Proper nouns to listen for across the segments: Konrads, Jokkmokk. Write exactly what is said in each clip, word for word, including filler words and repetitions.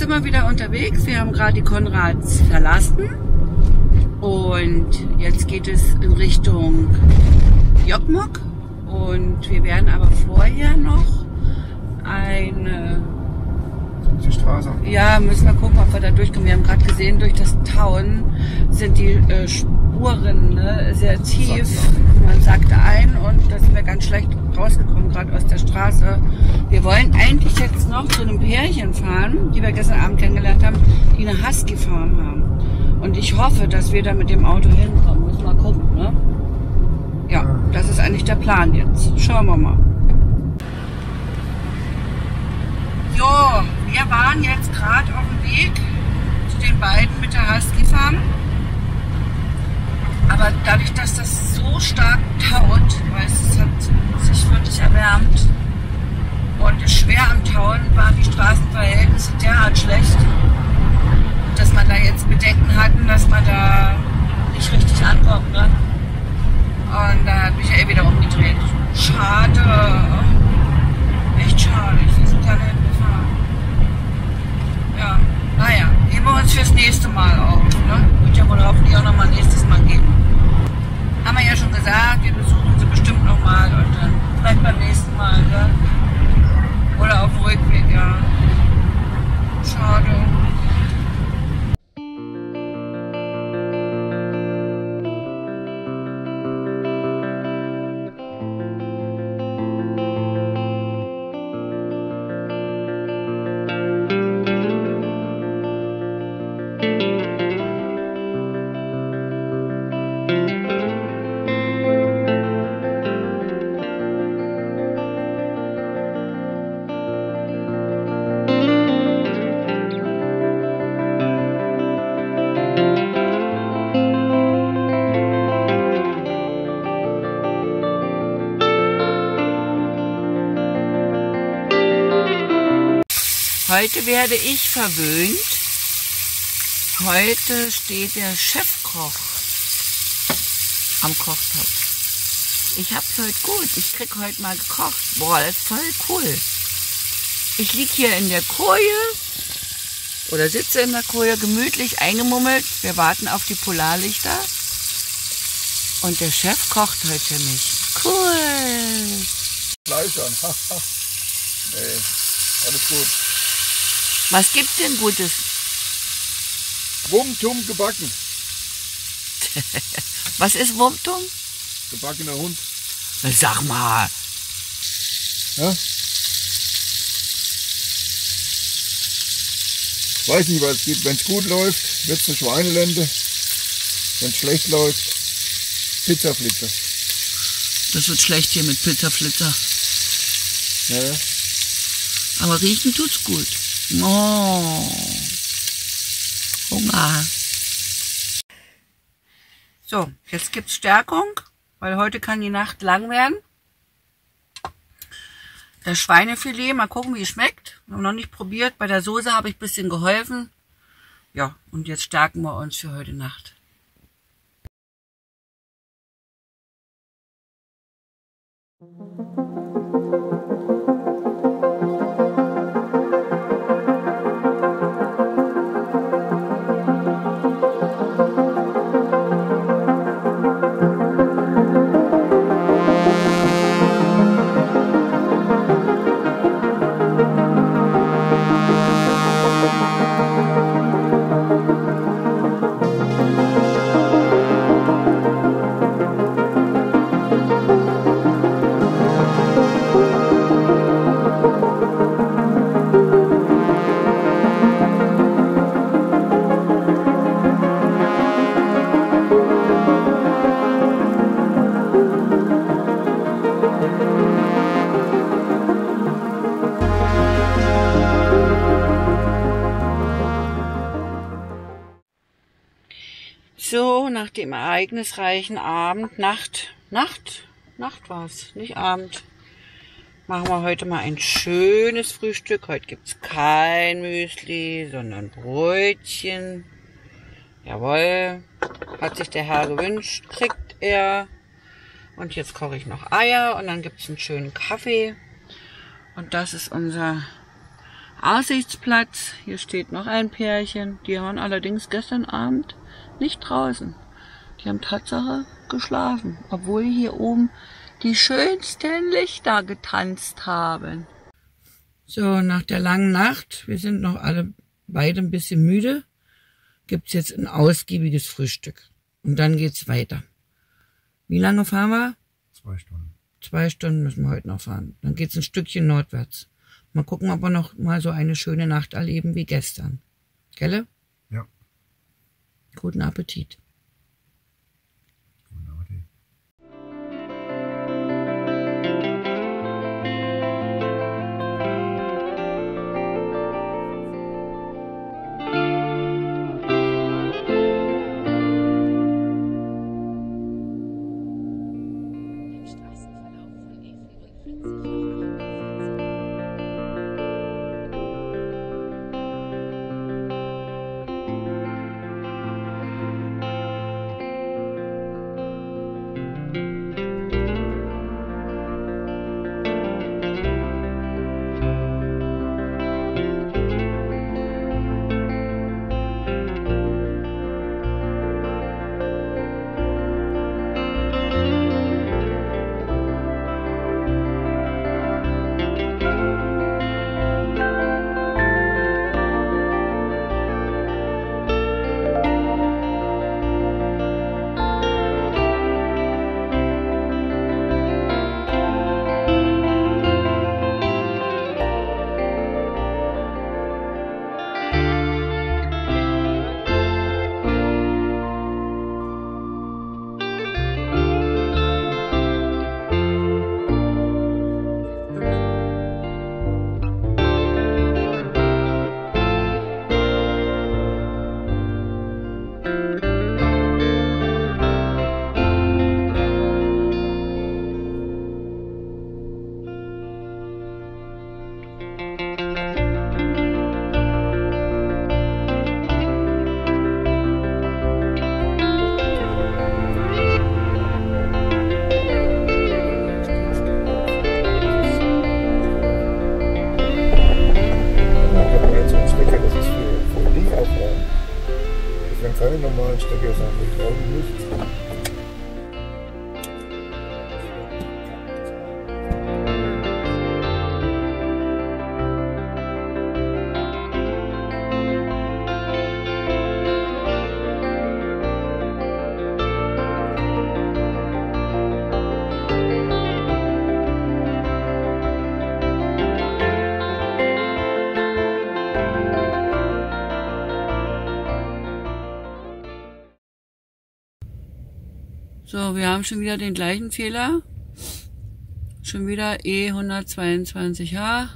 jetzt sind wir wieder unterwegs. Wir haben gerade die Konrads verlassen und jetzt geht es in Richtung Jokkmokk. Und wir werden aber vorher noch eine... Die Straße. Ja, müssen wir gucken, ob wir da durchkommen. Wir haben gerade gesehen, durch das Town sind die äh, Spuren, ne, sehr tief. Man sackte ein und da sind wir ganz schlecht rausgekommen, gerade aus der Straße. Wir wollen eigentlich jetzt noch zu einem Pärchen fahren, die wir gestern Abend kennengelernt haben, die eine Husky-Farm haben. Und ich hoffe, dass wir da mit dem Auto hinkommen. Müssen wir mal gucken, ne? Ja, das ist eigentlich der Plan jetzt. Schauen wir mal. So, wir waren jetzt gerade auf dem Weg zu den beiden mit der Husky Farm. Aber dadurch, dass das so stark taut, weil es hat sich wirklich erwärmt und ist schwer am Tauen, waren die Straßenverhältnisse derart schlecht, dass man da jetzt Bedenken hatten, dass man da nicht richtig ankommt, ne? Und da hat Michael wieder umgedreht. Schade. Echt schade. Ich bin gerade hingefahren. Ja, naja. Heben wir uns fürs nächste Mal auf. Ne? Wird ja wohl hoffentlich auch nochmal nächstes Mal geben. Haben wir ja schon gesagt, wir besuchen sie bestimmt nochmal und dann vielleicht beim nächsten Mal. Ne? Oder auf dem Rückweg, ja. Schade. Heute werde ich verwöhnt. Heute steht der Chefkoch am Kochtopf. Ich hab's heute gut. Ich krieg heute mal gekocht. Boah, das ist voll cool. Ich lieg hier in der Koje oder sitze in der Koje gemütlich eingemummelt. Wir warten auf die Polarlichter. Und der Chef kocht heute für mich. Cool. Fleisch an. Nee, alles gut. Was gibt's denn Gutes? Wumtum gebacken. Was ist Wumtum? Gebackener Hund. Na, sag mal. Ja? Weiß nicht, was es gibt. Wenn es gut läuft, wird es eine Schweinelende. Wenn es schlecht läuft, Pizzaflitzer. Das wird schlecht hier mit Pizzaflitzer. Naja. Aber riechen tut's gut. Oh, Hunger. So, jetzt gibt's Stärkung, weil heute kann die Nacht lang werden. Das Schweinefilet, mal gucken, wie es schmeckt. Wir haben noch nicht probiert. Bei der Soße habe ich ein bisschen geholfen. Ja, und jetzt stärken wir uns für heute Nacht. So, nach dem ereignisreichen Abend, Nacht, Nacht, Nacht war es, nicht Abend, machen wir heute mal ein schönes Frühstück. Heute gibt es kein Müsli, sondern Brötchen. Jawohl, hat sich der Herr gewünscht, kriegt er. Und jetzt koche ich noch Eier und dann gibt es einen schönen Kaffee. Und das ist unser Aussichtsplatz. Hier steht noch ein Pärchen. Die waren allerdings gestern Abend nicht draußen. Die haben Tatsache geschlafen, obwohl hier oben die schönsten Lichter getanzt haben. So, nach der langen Nacht, wir sind noch alle beide ein bisschen müde, gibt es jetzt ein ausgiebiges Frühstück. Und dann geht's weiter. Wie lange fahren wir? Zwei Stunden. Zwei Stunden müssen wir heute noch fahren. Dann geht's ein Stückchen nordwärts. Mal gucken, ob wir noch mal so eine schöne Nacht erleben wie gestern. Gelle? Ja. Guten Appetit. So, wir haben schon wieder den gleichen Fehler. Schon wieder E hundertzweiundzwanzig H.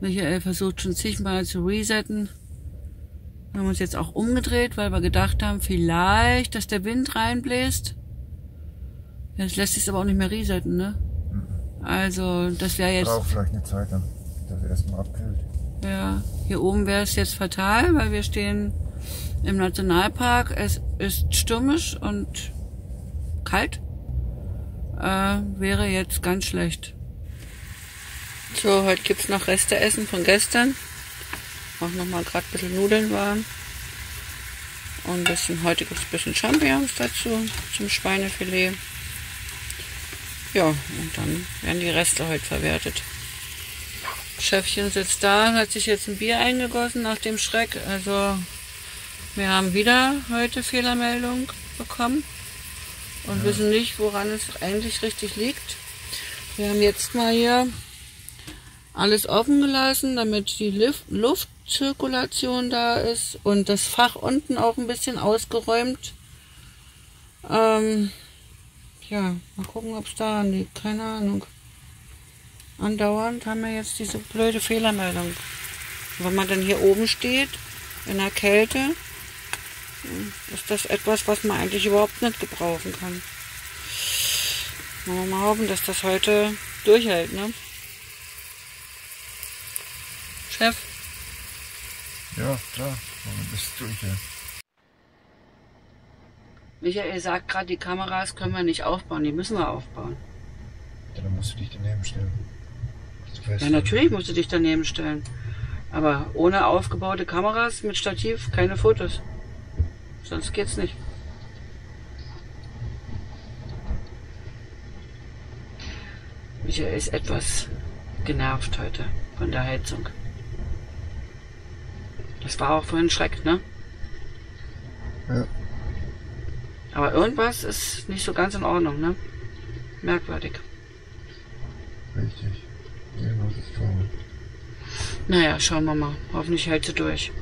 Michael versucht schon zigmal zu resetten. Wir haben uns jetzt auch umgedreht, weil wir gedacht haben, vielleicht, dass der Wind reinbläst. Jetzt lässt sich es aber auch nicht mehr resetten, ne? Mhm. Also, das wäre jetzt... Braucht vielleicht eine Zeit, dann das erstmal abkühlt. Ja, hier oben wäre es jetzt fatal, weil wir stehen im Nationalpark. Es ist stürmisch und... kalt, äh, wäre jetzt ganz schlecht. So, heute gibt es noch Resteessen von gestern. Mach noch mal gerade ein bisschen Nudeln warm. Und ein bisschen, heute gibt es ein bisschen Champignons dazu, zum Schweinefilet. Ja, und dann werden die Reste heute verwertet. Chefchen sitzt da, hat sich jetzt ein Bier eingegossen nach dem Schreck. Also, wir haben wieder heute Fehlermeldung bekommen. Und wissen nicht, woran es eigentlich richtig liegt. Wir haben jetzt mal hier alles offen gelassen, damit die Luftzirkulation da ist und das Fach unten auch ein bisschen ausgeräumt. Ähm, ja, mal gucken, ob es daran liegt. Keine Ahnung. Andauernd haben wir jetzt diese blöde Fehlermeldung. Wenn man dann hier oben steht, in der Kälte, ist das etwas, was man eigentlich überhaupt nicht gebrauchen kann. Wollen wir mal hoffen, dass das heute durchhält, ne? Chef? Ja, klar. Das ist durch, ja. Michael sagt gerade, die Kameras können wir nicht aufbauen, die müssen wir aufbauen. Ja, dann musst du dich daneben stellen. Ja, natürlich musst du dich daneben stellen. Aber ohne aufgebaute Kameras mit Stativ keine Fotos. Sonst geht's nicht. Michael ist etwas genervt heute von der Heizung. Das war auch vorhin Schreck, ne? Ja. Aber irgendwas ist nicht so ganz in Ordnung, ne? Merkwürdig. Richtig. Irgendwas ist faul. Naja, schauen wir mal. Hoffentlich hält sie durch.